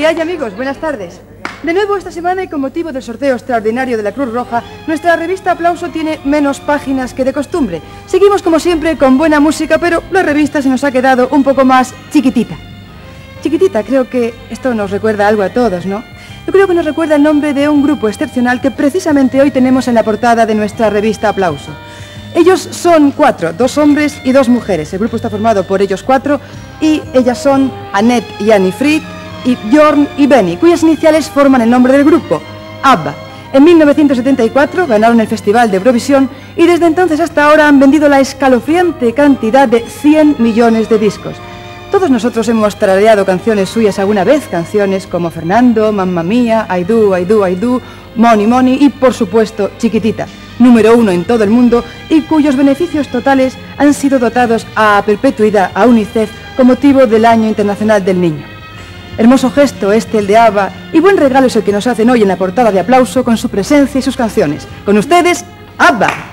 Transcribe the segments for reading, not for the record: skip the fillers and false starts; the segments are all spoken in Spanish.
¿Qué hay, amigos? Buenas tardes. De nuevo esta semana y con motivo del sorteo extraordinario de la Cruz Roja, nuestra revista Aplauso tiene menos páginas que de costumbre. Seguimos como siempre con buena música, pero la revista se nos ha quedado un poco más chiquitita. Chiquitita, creo que esto nos recuerda algo a todos, ¿no? Yo creo que nos recuerda el nombre de un grupo excepcional que precisamente hoy tenemos en la portada de nuestra revista Aplauso. Ellos son 4, 2 hombres y 2 mujeres. El grupo está formado por ellos 4 y ellas son Anet y Anni-Frid, y Björn y Benny, cuyas iniciales forman el nombre del grupo, ABBA. En 1974 ganaron el Festival de Eurovisión y desde entonces hasta ahora han vendido la escalofriante cantidad de 100 millones de discos. Todos nosotros hemos tarareado canciones suyas alguna vez, canciones como Fernando, Mamma Mía, I Do, I Do, I Do, Money, Money y por supuesto Chiquitita, número 1 en todo el mundo y cuyos beneficios totales han sido dotados a perpetuidad a UNICEF con motivo del Año Internacional del Niño. Hermoso gesto este, el de ABBA, y buen regalo es el que nos hacen hoy en la portada de Aplauso con su presencia y sus canciones. Con ustedes, ABBA.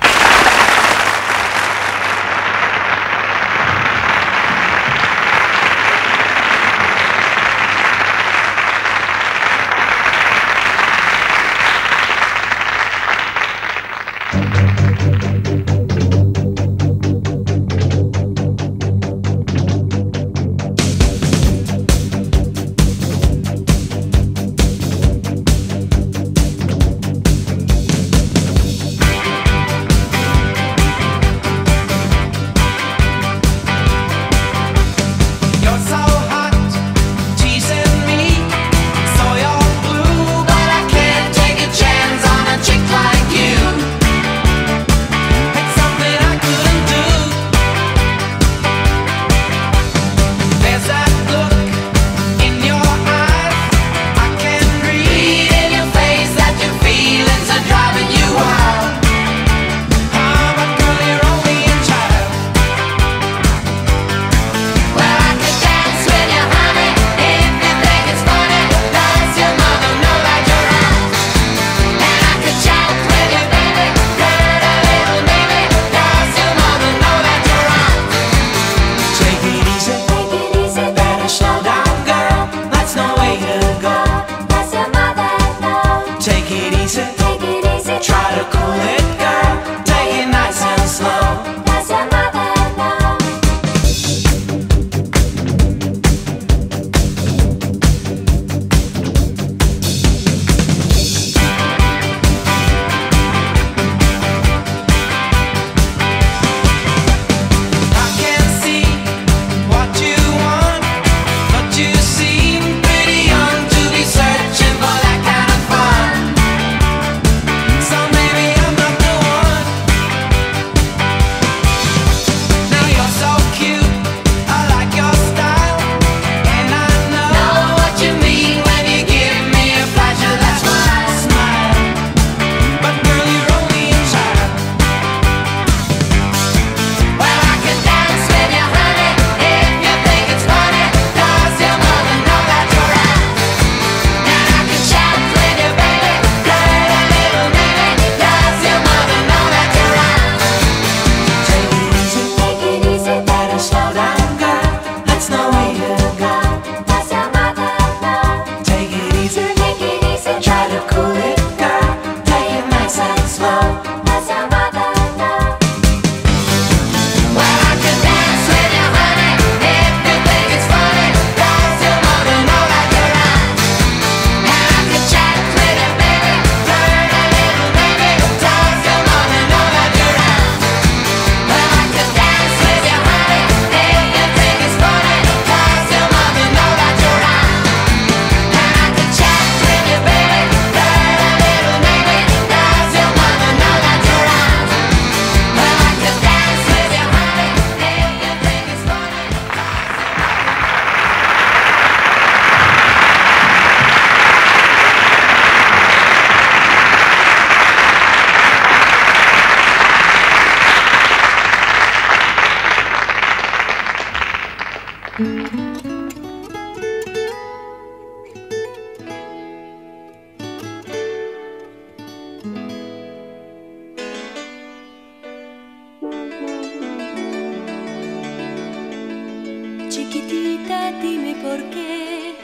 Chiquitita, dime por qué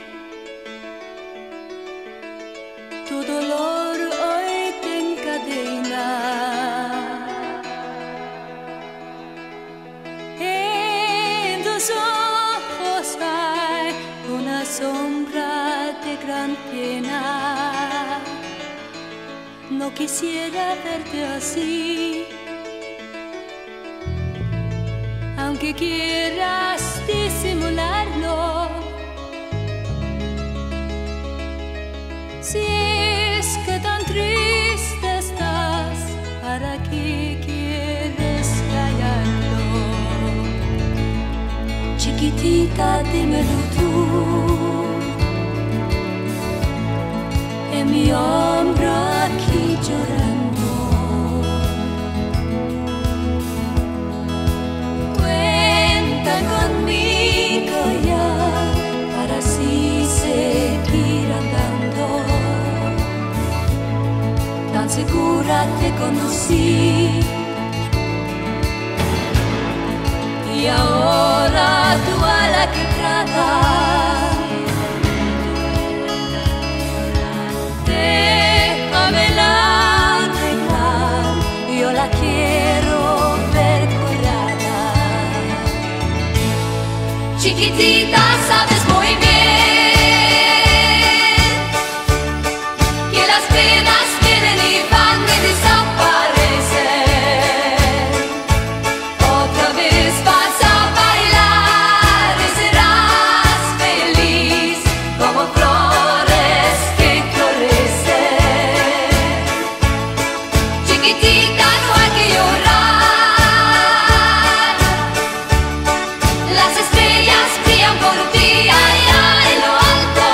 sombra de gran pena. No quisiera verte así, aunque quieras disimularlo. Si es que tan triste estás, ¿para qué quieres callarlo? Chiquitita, dímelo tú. En mi hombro aquí llorando. Cuenta conmigo ya para así seguir andando. Tan segura te conocí y ahora tú a la quebrada. Chiquitita, sabes muy bien que las penas vienen y van y desaparecen. Otra vez vas a bailar y serás feliz como flores que florecen. Chiquitita, no hay que llorar. Las estrellas brillan por ti allá en lo alto.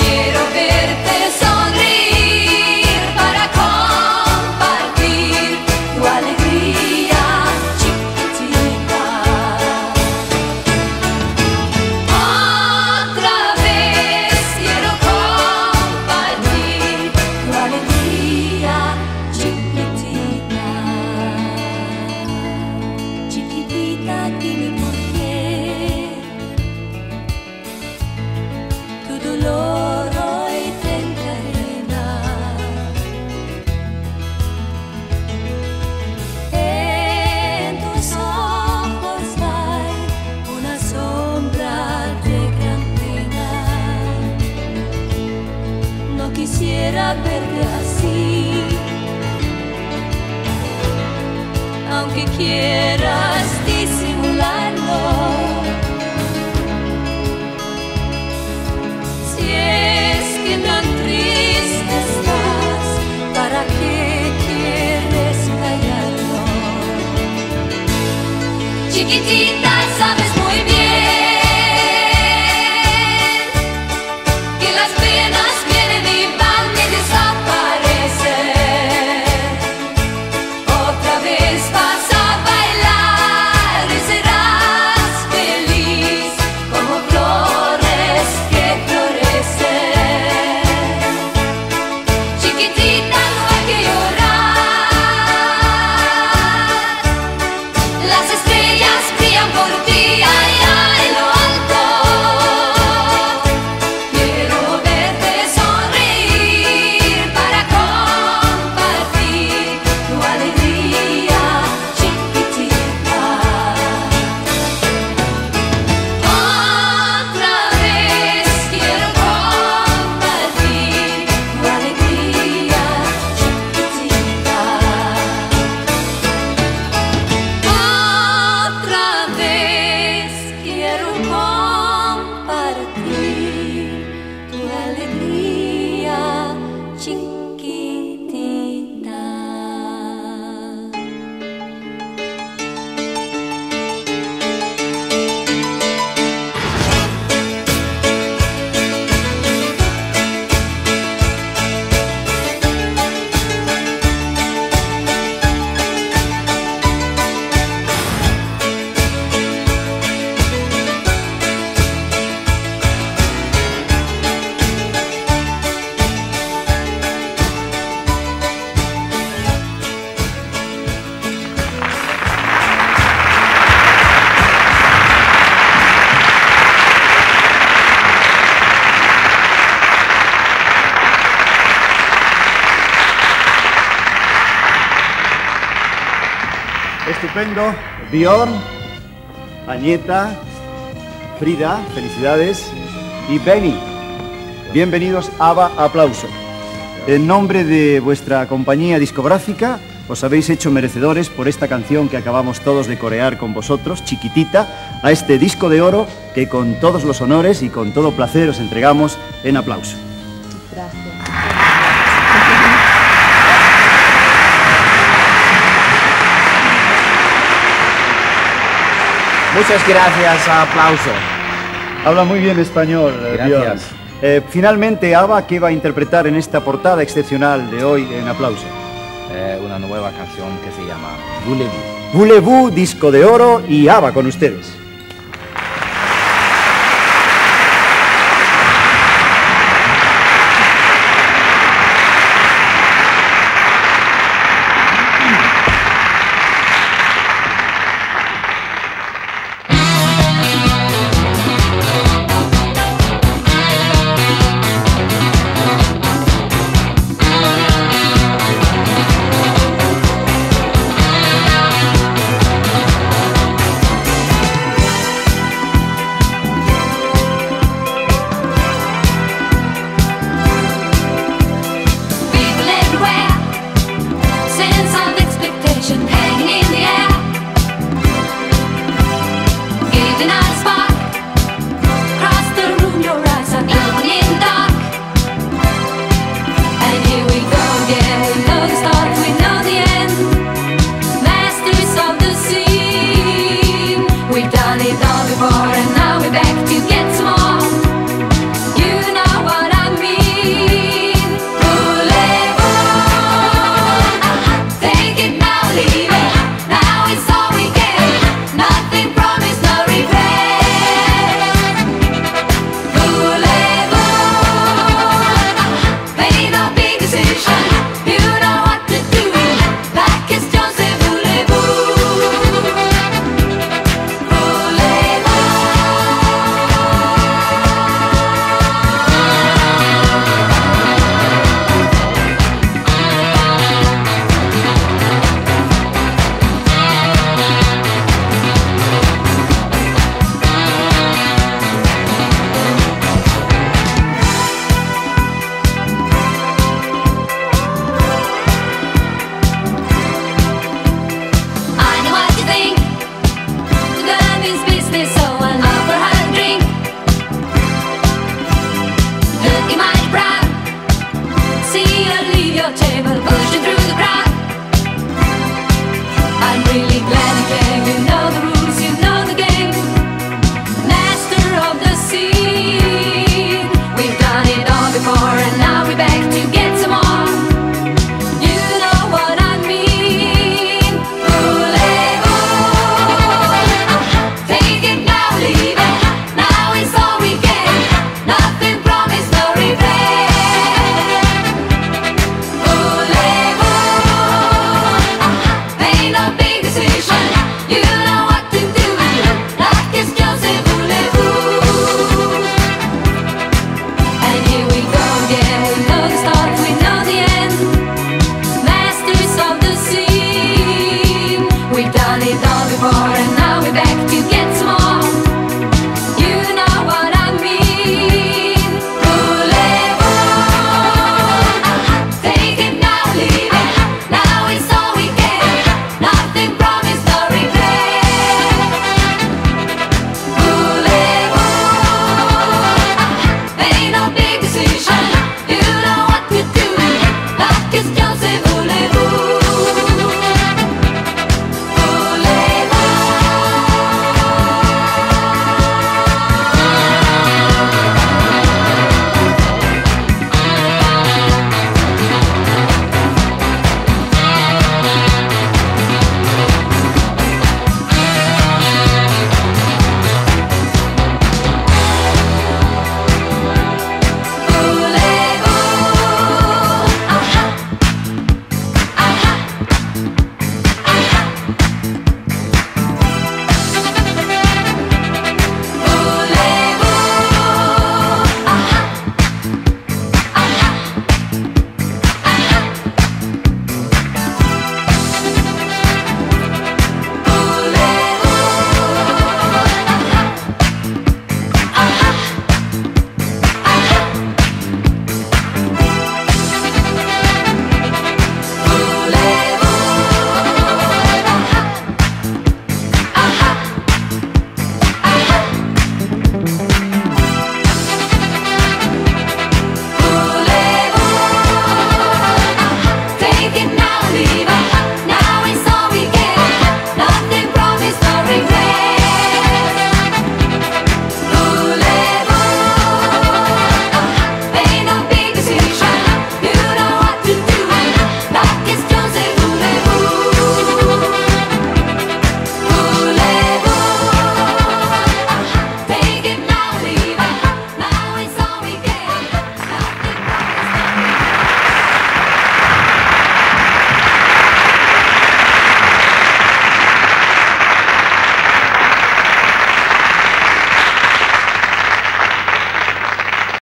Quiero verte sonreír para compartir tu alegría, chiquitita. Otra vez quiero compartir tu alegría, chiquitita. Chiquitita, dime por qué tu dolor hoy te encarna. En tus ojos hay una sombra de gran pena. No quisiera verte así, aunque quieras disimularlo. Si es que tan triste estás, ¿para qué quieres callarlo? Chiquitita, sabes muy bien que las penas vienen y van y desaparecen. Otra vez vas a bailar y serás feliz como flores que florecen. Chiquitita, no hay que llorar. Las estrellas brillan por ti allá en lo alto. Quiero verte sonreír para compartir tu alegría, chiquitita. Otra vez quiero compartir tu alegría, chiquitita. Otra vez quiero compartir tu alegría, chiquitita. Estupendo. Björn, Anet, Frida, felicidades. Y Benny, bienvenidos a ABBA Aplauso. En nombre de vuestra compañía discográfica, os habéis hecho merecedores por esta canción que acabamos todos de corear con vosotros, Chiquitita, a este disco de oro que con todos los honores y con todo placer os entregamos en Aplauso. Gracias. Muchas gracias, Aplauso. Habla muy bien español, Björn. Finalmente, ABBA, ¿qué va a interpretar en esta portada excepcional de hoy en Aplauso? Una nueva canción que se llama Voulez-vous. Voulez-vous, disco de oro y ABBA con ustedes.